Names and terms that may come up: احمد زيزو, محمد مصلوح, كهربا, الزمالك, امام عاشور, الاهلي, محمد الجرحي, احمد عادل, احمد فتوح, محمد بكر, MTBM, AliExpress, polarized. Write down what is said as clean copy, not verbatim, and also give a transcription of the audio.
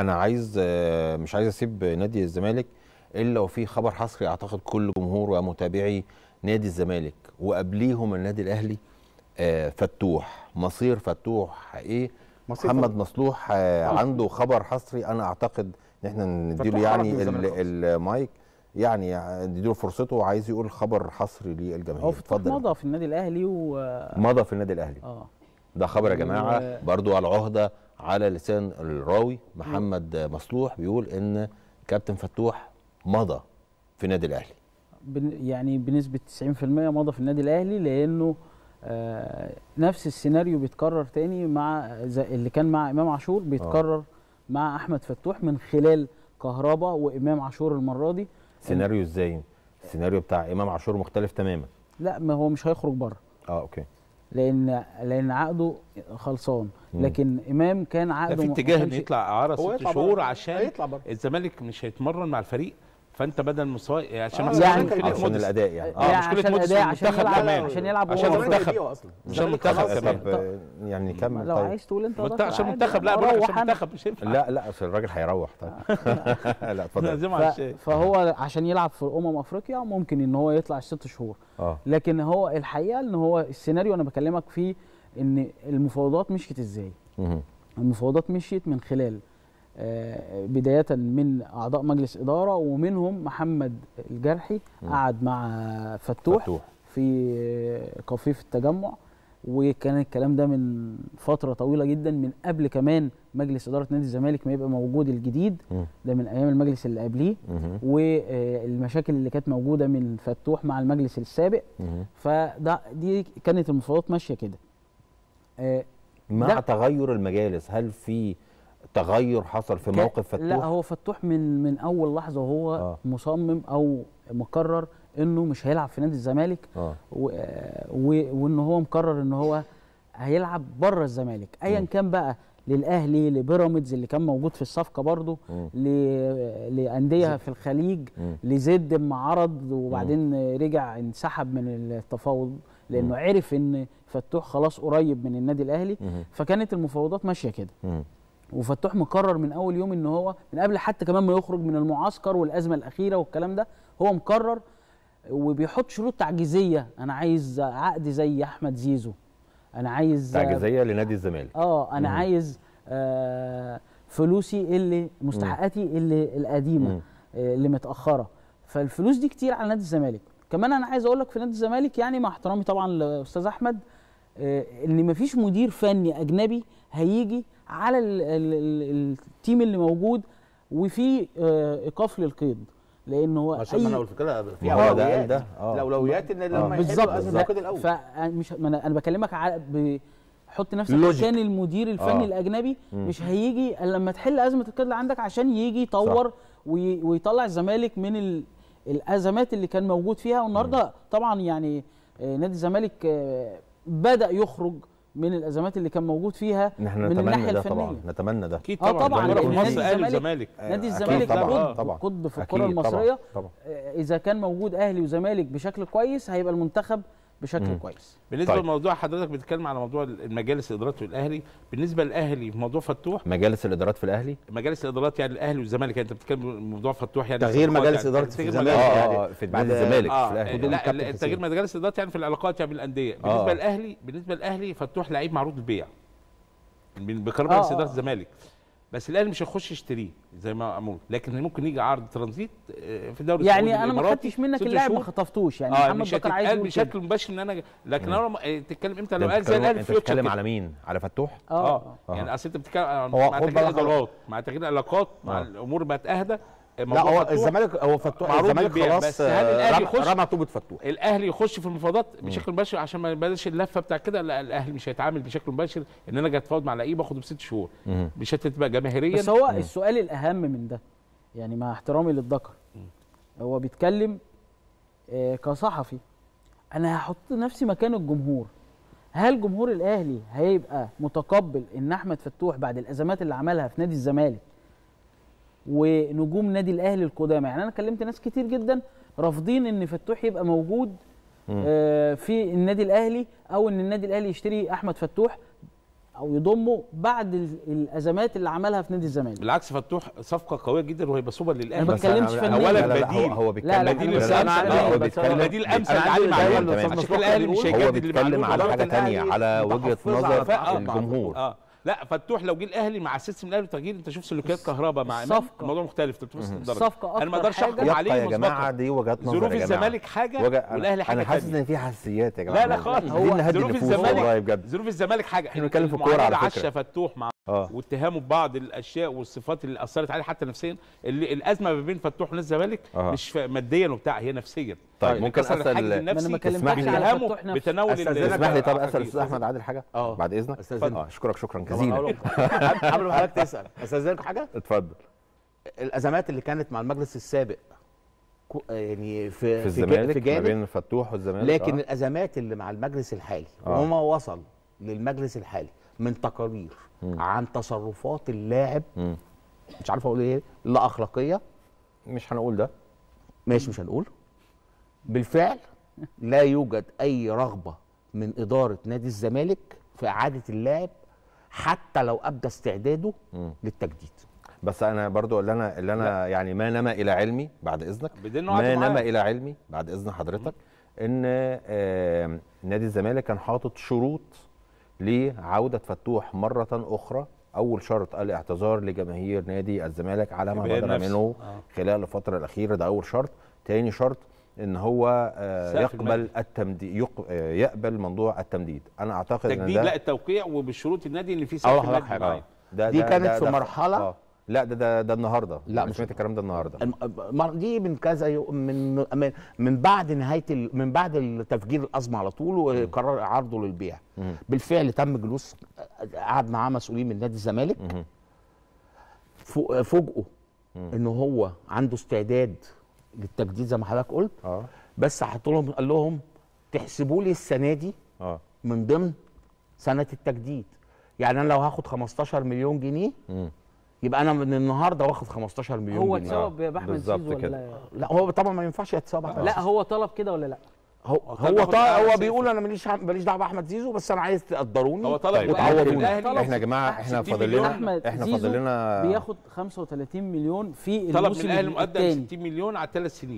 انا عايز مش عايز اسيب نادي الزمالك الا لو في خبر حصري اعتقد كل جمهور ومتابعي نادي الزمالك وقبليهم النادي الاهلي. فتوح، مصير فتوح ايه؟ محمد مصلوح عنده خبر حصري، انا اعتقد ان احنا نديله يعني المايك، يعني نديله فرصته وعايز يقول خبر حصري للجماهير. اتفضل. مضى في النادي الاهلي مضى في النادي الاهلي. ده خبر يا جماعه برضو على العهده على لسان الراوي محمد مصلوح، بيقول ان كابتن فتوح مضى في النادي الاهلي، يعني بنسبه 90% مضى في النادي الاهلي، لانه نفس السيناريو بيتكرر تاني مع اللي كان مع امام عاشور بيتكرر مع احمد فتوح من خلال كهربا وامام عاشور المره دي. سيناريو ازاي؟ السيناريو بتاع امام عاشور مختلف تماما. لا، ما هو مش هيخرج بره. اوكي. لان عقده خلصان، لكن امام كان عقده في اتجاه انه يطلع اعاره 6 شهور عشان الزمالك مش هيتمرن مع الفريق، فانت بدل مصاي عشان الاداء، يعني مشكله مودس عشان يلعب يعني نكمل. لو عايز تقول انت عشان المنتخب، لا عشان المنتخب مش هينفع، لا عشان الراجل هيروح. طيب لا اتفضل. فهو عشان يلعب في افريقيا ممكن ان هو يطلع 6 شهور، لكن هو الحقيقه ان هو السيناريو انا بكلمك فيه ان المفاوضات مشيت ازاي. المفاوضات مشيت من خلال بداية من أعضاء مجلس إدارة، ومنهم محمد الجرحي قعد مع فتوح في كفيف التجمع، وكان الكلام ده من فترة طويلة جدا، من قبل كمان مجلس إدارة نادي الزمالك ما يبقى موجود الجديد ده، من أيام المجلس اللي قبليه، والمشاكل اللي كانت موجودة من فتوح مع المجلس السابق. فده دي كانت المفاوضات ماشية كده. مع تغير المجالس، هل في تغير حصل في موقف فتوح؟ لا، هو فتوح من اول لحظه وهو مصمم او مقرر انه مش هيلعب في نادي الزمالك، وان هو مقرر ان هو هيلعب بره الزمالك ايا كان بقى، للاهلي، لبيراميدز اللي كان موجود في الصفقه برضه، لانديه في الخليج، لزد ما عرض وبعدين رجع انسحب من التفاوض لانه عرف ان فتوح خلاص قريب من النادي الاهلي. فكانت المفاوضات ماشيه كده، وفتوح مقرر من اول يوم ان هو من قبل حتى كمان ما يخرج من المعسكر والازمه الاخيره والكلام ده، هو مقرر وبيحط شروط تعجيزيه. انا عايز عقد زي احمد زيزو، انا عايز تعجيزيه لنادي الزمالك، انا عايز فلوسي اللي مستحقاتي اللي القديمه اللي متاخره. فالفلوس دي كتير على نادي الزمالك. كمان انا عايز اقول لك في نادي الزمالك، يعني مع احترامي طبعا لاستاذ احمد، ان مفيش مدير فني اجنبي هيجي على التيم اللي موجود وفي ايقاف للقيد، لان هو عشان انا قلت كده في اولويات، الاولويات ان هم يحلوا القيد الاول. فمش انا بكلمك على حط نفسك عشان المدير الفني الاجنبي مش هيجي الا لما تحل ازمه القيد اللي عندك، عشان يجي يطور ويطلع الزمالك من الازمات اللي كان موجود فيها. والنهارده طبعا يعني نادي الزمالك بدأ يخرج من الازمات اللي كان موجود فيها من الناحيه الفنيه. طبعا نتمنى ده اكيد طبعا. نادي الزمالك قطب في الكره المصريه. اذا كان موجود اهلي وزمالك بشكل كويس، هيبقى المنتخب بشكل كويس. بالنسبه لموضوع حضرتك بتتكلم على موضوع المجالس الادارات في الاهلي، بالنسبه للاهلي في موضوع فتوح مجالس الادارات في الاهلي، مجالس الادارات يعني الاهلي والزمالك، يعني انت بتتكلم موضوع فتوح يعني تغيير مجالس اداره في الزمالك، في بعد الزمالك في الاهلي، لا تغيير مجالس الادارات يعني في العلاقات يعني بالانديه. بالنسبه للاهلي، فتوح لعيب معروض للبيع بقرار مجلس اداره الزمالك، بس الاهلي مش هيخش يشتريه زي ما معمول، لكن ممكن يجي عرض ترانزيت في دوري السعودي. يعني انا ما خدتش منك اللاعب، ما خطفتوش يعني. محمد بكر عايز يقول بشكل مباشر ان انا، لكن انا بتتكلم امتى لو قال زي الاهلي في بتتكلم على مين؟ على فتوح. يعني اصل انت بتتكلم مع تغيير الادارات، مع تغيير العلاقات، مع الامور بقت اهدى. لا، هو الزمالك، هو فتوح الزمالك خلاص رمى طوبه فتوح. الاهلي يخش في المفاوضات بشكل مباشر عشان ما يبقاش اللفه بتاع كده. لا، الاهلي مش هيتعامل بشكل مباشر ان انا جاي اتفاوض مع لعيب واخده ب6 شهور، مش هتبقى جماهيريا. بس هو السؤال الاهم من ده، يعني مع احترامي للذكر، هو بيتكلم كصحفي، انا هحط نفسي مكان الجمهور. هل جمهور الاهلي هيبقى متقبل ان احمد فتوح بعد الازمات اللي عملها في نادي الزمالك ونجوم نادي الاهلي القدامى؟ يعني انا كلمت ناس كتير جدا رافضين ان فتوح يبقى موجود في النادي الاهلي، او ان النادي الاهلي يشتري احمد فتوح او يضمه بعد الازمات اللي عملها في نادي الزمالك. بالعكس فتوح صفقه قويه جدا وهيبقى سوبر للاهلي. ما بتكلمش في اولا بديل، هو بيتكلم بديل امثل على الاهلي، مش هيجدد. بيتكلم على حاجه ثانيه، على وجهه نظر الجمهور. لا فتوح لو جه الاهلي مع سيستم الاهلي وتغيير، انت شوف سلوكيات كهربا مع امام، الموضوع مختلف 360 درجه. الصفقه انا ما اقدرش احكم عليه يا جماعه، دي وجهات نظر. ظروف الزمالك حاجه والاهلي حاجه. انا حاسس ان في حساسيات يا جماعه. لا خالص، ظروف الزمالك حاجه. احنا بنتكلم في الكوره على فكره. عشا فتوح مع واتهامه ببعض الاشياء والصفات اللي اثرت عليه حتى نفسيا، اللي الازمه ما بين فتوح ونادي الزمالك مش ماديا وبتاع، هي نفسيا. طيب ممكن اسال احمد عادل حاجه بعد اذنك؟ شكرا جزيلا. قبل ما حضرتك تسال استاذنكم حاجه؟ اتفضل. الازمات اللي كانت مع المجلس السابق يعني في الزمالك ما بين فتوح والزمالك، لكن الازمات اللي مع المجلس الحالي وما وصل للمجلس الحالي من تقارير عن تصرفات اللاعب، مش عارف اقول ايه، لا اخلاقيه، مش هنقول ده، ماشي مش هنقول. بالفعل لا يوجد اي رغبه من اداره نادي الزمالك في اعاده اللاعب حتى لو ابدى استعداده للتجديد. بس انا برضو اللي انا يعني ما نما الى علمي بعد اذنك، حضرتك ان نادي الزمالك كان حاطط شروط لعوده فتوح مره اخرى. اول شرط الاعتذار لجماهير نادي الزمالك على ما بدنا منه خلال الفتره الاخيره، ده اول شرط. تاني شرط ان هو يقبل التمديد، يقبل موضوع التمديد. انا اعتقد ان ده التوقيع وبالشروط النادي اللي فيه سقف مادي معين. دي كانت في مرحله لا ده النهارده. لا مش سمعت الكلام ده النهارده. دي من كذا يوم، من بعد نهايه من بعد التفجير الازمه على طول، وقرار عرضه للبيع. بالفعل تم جلوس، قعد معاه مسؤولين من نادي الزمالك، فوجئوا ان هو عنده استعداد للتجديد زي ما حضرتك قلت. بس حط لهم، قال لهم تحسبوا لي السنه دي من ضمن سنه التجديد. يعني انا لو هاخد 15 مليون جنيه يبقى انا من النهارده واخد 15 مليون جنيه. هو اتصاب يا احمد زيزو ولا؟ لا هو طبعا ما ينفعش يتصاب. لا هو طلب كده ولا لا؟ هو بيقول انا ماليش دعوه باحمد زيزو، بس انا عايز تقدروني. هو طلب وتعوضوني. احنا يا جماعه احنا فاضل لنا، بياخد 35 مليون في الموسم الثاني. طلب من الاهلي مقدم 60 مليون على 3 سنين.